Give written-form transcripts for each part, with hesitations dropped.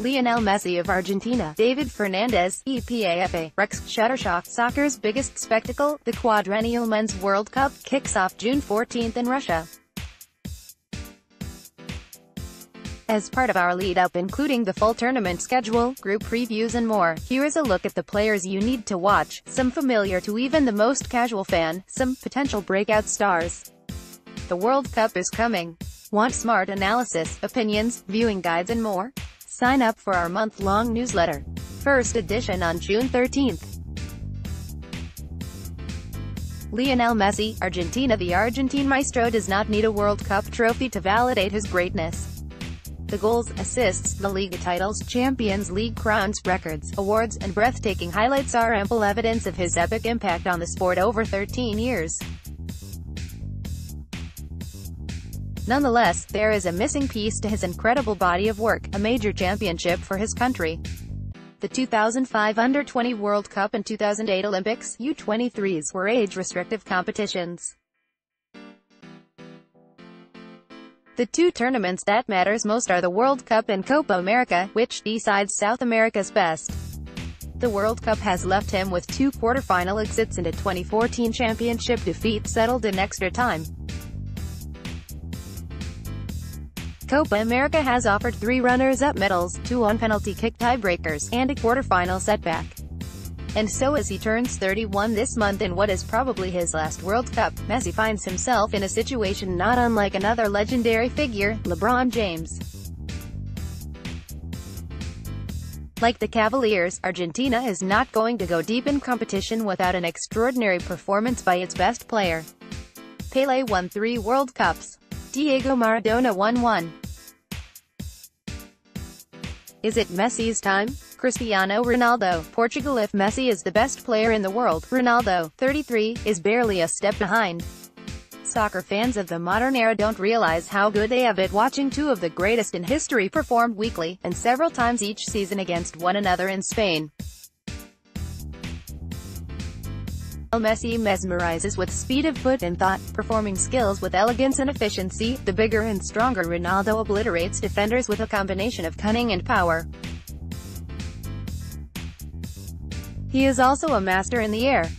Lionel Messi of Argentina, David Fernandez, EPA-EFE, REX/Shutterstock. Soccer's biggest spectacle, the Quadrennial Men's World Cup, kicks off June 14 in Russia. As part of our lead-up, including the full tournament schedule, group previews and more, here is a look at the players you need to watch, some familiar to even the most casual fan, some potential breakout stars. The World Cup is coming. Want smart analysis, opinions, viewing guides and more? Sign up for our month-long newsletter. First edition on June 13th. Lionel Messi, Argentina. The Argentine maestro does not need a World Cup trophy to validate his greatness. The goals, assists, the Liga titles, Champions League crowns, records, awards, and breathtaking highlights are ample evidence of his epic impact on the sport over 13 years. Nonetheless, there is a missing piece to his incredible body of work, a major championship for his country. The 2005 Under-20 World Cup and 2008 Olympics U23s were age-restrictive competitions. The two tournaments that matters most are the World Cup and Copa America, which decides South America's best. The World Cup has left him with two quarterfinal exits and a 2014 championship defeat settled in extra time. Copa America has offered three runners-up medals, two on penalty kick tiebreakers, and a quarterfinal setback. And so as he turns 31 this month in what is probably his last World Cup, Messi finds himself in a situation not unlike another legendary figure, LeBron James. Like the Cavaliers, Argentina is not going to go deep in competition without an extraordinary performance by its best player. Pelé won 3 World Cups. Diego Maradona won 1. Is it Messi's time? Cristiano Ronaldo, Portugal. If Messi is the best player in the world, Ronaldo, 33, is barely a step behind. Soccer fans of the modern era don't realize how good they have at watching two of the greatest in history perform weekly, and several times each season against one another in Spain. Messi mesmerizes with speed of foot and thought, performing skills with elegance and efficiency. The bigger and stronger Ronaldo obliterates defenders with a combination of cunning and power. He is also a master in the air.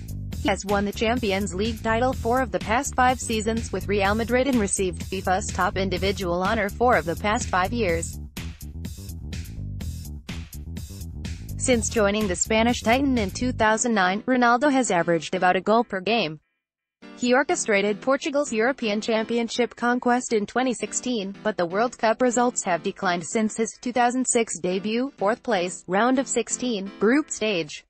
He has won the Champions League title 4 of the past 5 seasons with Real Madrid and received FIFA's top individual honor 4 of the past 5 years. Since joining the Spanish Titan in 2009, Ronaldo has averaged about a goal per game. He orchestrated Portugal's European Championship conquest in 2016, but the World Cup results have declined since his 2006 debut, 4th place, round of 16, group stage.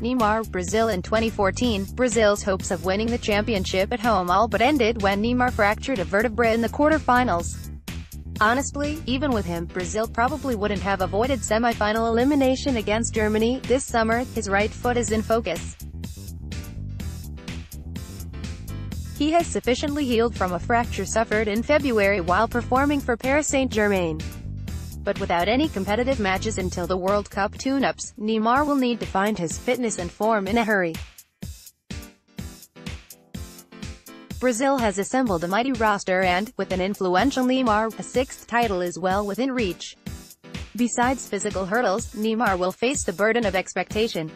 Neymar, Brazil. In 2014, Brazil's hopes of winning the championship at home all but ended when Neymar fractured a vertebra in the quarterfinals. Honestly, even with him, Brazil probably wouldn't have avoided semi-final elimination against Germany. This summer, his right foot is in focus. He has sufficiently healed from a fracture suffered in February while performing for Paris Saint-Germain. But without any competitive matches until the World Cup tune-ups, Neymar will need to find his fitness and form in a hurry. Brazil has assembled a mighty roster and, with an influential Neymar, a 6th title is well within reach. Besides physical hurdles, Neymar will face the burden of expectation.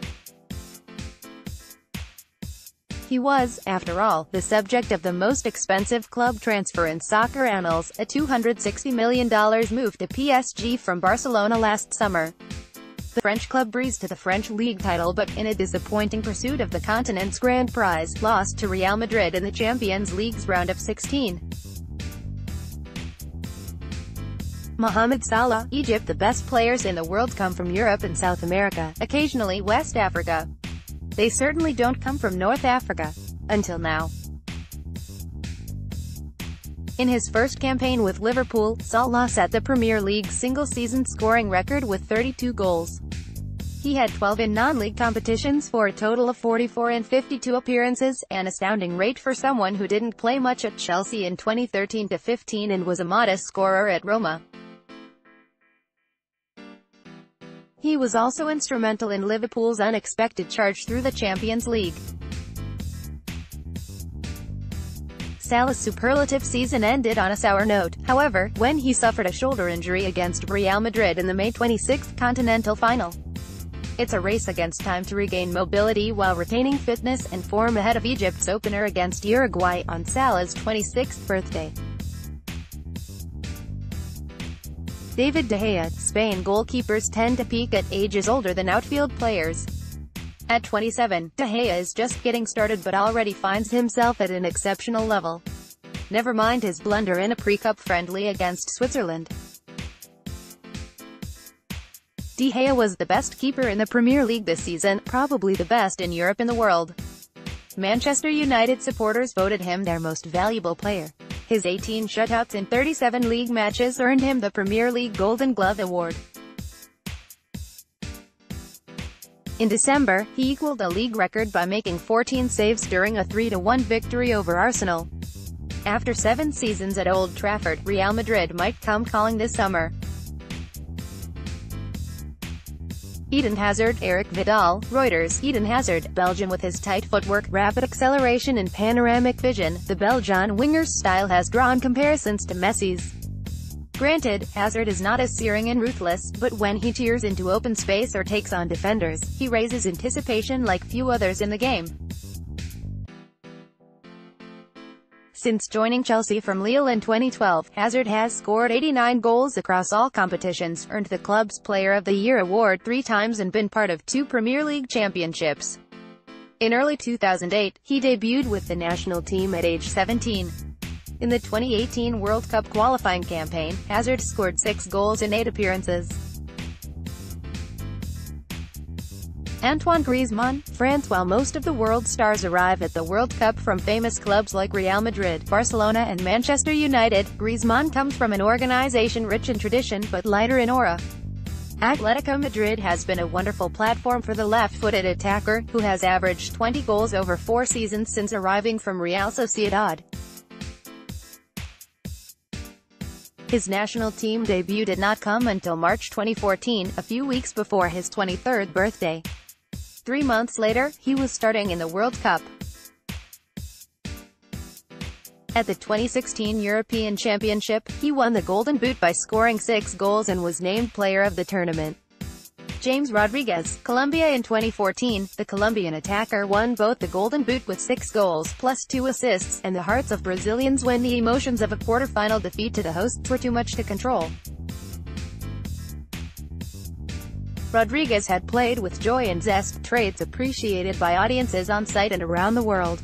He was, after all, the subject of the most expensive club transfer in soccer annals, a $260 million move to PSG from Barcelona last summer. The French club breezed to the French league title but, in a disappointing pursuit of the continent's grand prize, lost to Real Madrid in the Champions League's round of 16. Mohamed Salah, Egypt. The best players in the world come from Europe and South America, occasionally West Africa. They certainly don't come from North Africa. Until now. In his first campaign with Liverpool, Salah set the Premier League's single-season scoring record with 32 goals. He had 12 in non-league competitions for a total of 44 in 52 appearances, an astounding rate for someone who didn't play much at Chelsea in 2013-15 and was a modest scorer at Roma. He was also instrumental in Liverpool's unexpected charge through the Champions League. Salah's superlative season ended on a sour note, however, when he suffered a shoulder injury against Real Madrid in the May 26 Continental Final. It's a race against time to regain mobility while retaining fitness and form ahead of Egypt's opener against Uruguay on Salah's 26th birthday. David De Gea, Spain goalkeepers tend to peak at ages older than outfield players. At 27, De Gea is just getting started but already finds himself at an exceptional level. Never mind his blunder in a pre-cup friendly against Switzerland. De Gea was the best keeper in the Premier League this season, probably the best in Europe and the world. Manchester United supporters voted him their most valuable player. His 18 shutouts in 37 league matches earned him the Premier League Golden Glove Award. In December, he equaled a league record by making 14 saves during a 3-1 victory over Arsenal. After 7 seasons at Old Trafford, Real Madrid might come calling this summer. Eden Hazard, Eric Vidal, Reuters. Eden Hazard, Belgian with his tight footwork, rapid acceleration and panoramic vision, the Belgian winger's style has drawn comparisons to Messi's. Granted, Hazard is not as searing and ruthless, but when he tears into open space or takes on defenders, he raises anticipation like few others in the game. Since joining Chelsea from Lille in 2012, Hazard has scored 89 goals across all competitions, earned the club's Player of the Year award 3 times and been part of 2 Premier League championships. In early 2008, he debuted with the national team at age 17. In the 2018 World Cup qualifying campaign, Hazard scored 6 goals in 8 appearances. Antoine Griezmann, France. While most of the world stars arrive at the World Cup from famous clubs like Real Madrid, Barcelona and Manchester United, Griezmann comes from an organization rich in tradition but lighter in aura. Atletico Madrid has been a wonderful platform for the left-footed attacker, who has averaged 20 goals over 4 seasons since arriving from Real Sociedad. His national team debut did not come until March 2014, a few weeks before his 23rd birthday. 3 months later, he was starting in the World Cup. At the 2016 European Championship, he won the Golden Boot by scoring 6 goals and was named Player of the Tournament. James Rodriguez, Colombia. In 2014, the Colombian attacker won both the Golden Boot with 6 goals plus 2 assists, and the hearts of Brazilians when the emotions of a quarterfinal defeat to the hosts were too much to control. Rodriguez had played with joy and zest, traits appreciated by audiences on site and around the world.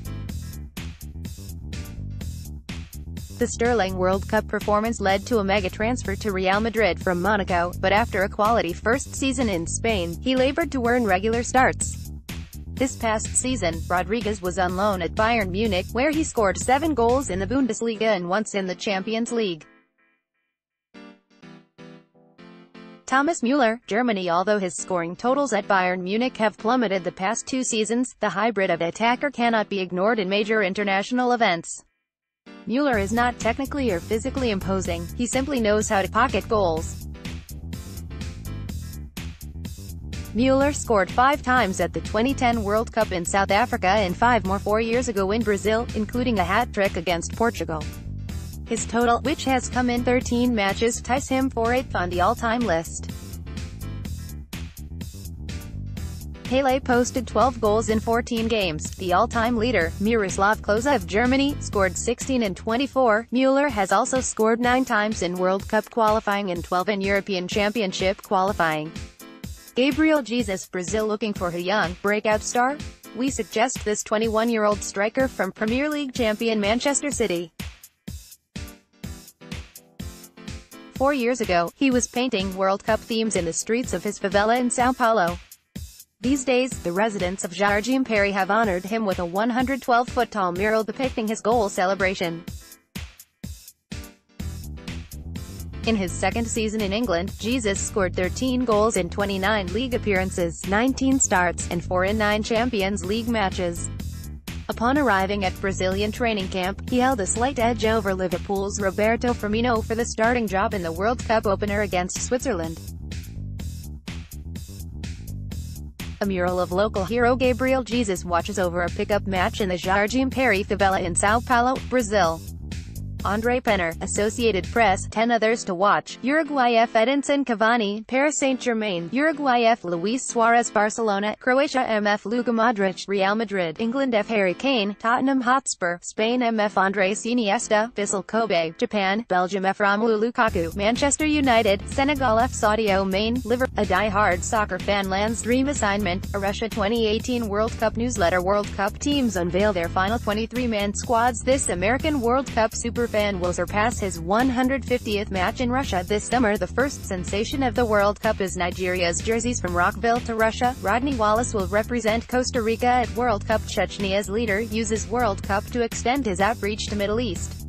The sterling World Cup performance led to a mega transfer to Real Madrid from Monaco, but after a quality first season in Spain, he labored to earn regular starts. This past season, Rodriguez was on loan at Bayern Munich, where he scored 7 goals in the Bundesliga and once in the Champions League. Thomas Müller, Germany. Although his scoring totals at Bayern Munich have plummeted the past 2 seasons, the hybrid of attacker cannot be ignored in major international events. Müller is not technically or physically imposing, he simply knows how to pocket goals. Müller scored 5 times at the 2010 World Cup in South Africa and 5 more 4 years ago in Brazil, including a hat-trick against Portugal. His total, which has come in 13 matches, ties him for 8th on the all-time list. Pelé posted 12 goals in 14 games. The all-time leader, Miroslav Klose of Germany, scored 16 in 24. Müller has also scored 9 times in World Cup qualifying and 12 in European Championship qualifying. Gabriel Jesus, Brazil. Looking for a young, breakout star? We suggest this 21-year-old striker from Premier League champion Manchester City. 4 years ago, he was painting World Cup themes in the streets of his favela in Sao Paulo. These days, the residents of Jardim Peri have honored him with a 112-foot-tall mural depicting his goal celebration. In his 2nd season in England, Jesus scored 13 goals in 29 league appearances, 19 starts, and 4 in 9 Champions League matches. Upon arriving at Brazilian training camp, he held a slight edge over Liverpool's Roberto Firmino for the starting job in the World Cup opener against Switzerland. A mural of local hero Gabriel Jesus watches over a pickup match in the Jardim Peri favela in Sao Paulo, Brazil. André Penner, Associated Press. 10 others to watch: Uruguay F. Edinson Cavani, Paris Saint-Germain; Uruguay F. Luis Suarez, Barcelona; Croatia M. F. Luka Modric, Real Madrid; England F. Harry Kane, Tottenham Hotspur; Spain M. F. Andres Iniesta, Vissel Kobe; Japan; Belgium F. Romelu Lukaku, Manchester United; Senegal F. Sadio Mane, Liverpool. A die-hard soccer fan lands dream assignment. A Russia 2018 World Cup newsletter. World Cup teams unveil their final 23-man squads. This American World Cup superfan will surpass his 150th match in Russia this summer. The first sensation of the World Cup is Nigeria's jerseys from Rockville to Russia. Rodney Wallace will represent Costa Rica at World Cup. Chechnya as leader uses World Cup to extend his outreach to Middle East.